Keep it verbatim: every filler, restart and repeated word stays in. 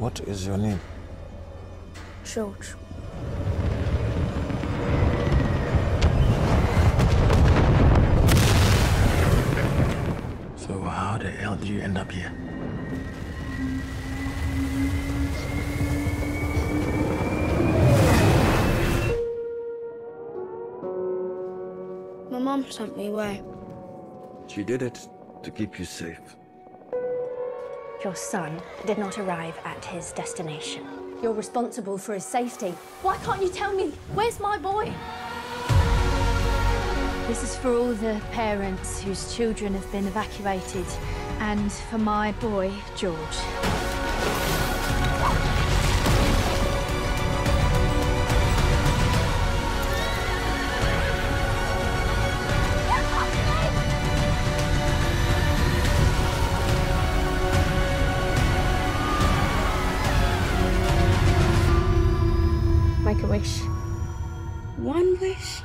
What is your name? George. So how the hell did you end up here? My mom sent me away. She did it to keep you safe. Your son did not arrive at his destination. You're responsible for his safety. Why can't you tell me? Where's my boy? This is for all the parents whose children have been evacuated, and for my boy, George. Make a wish. One wish?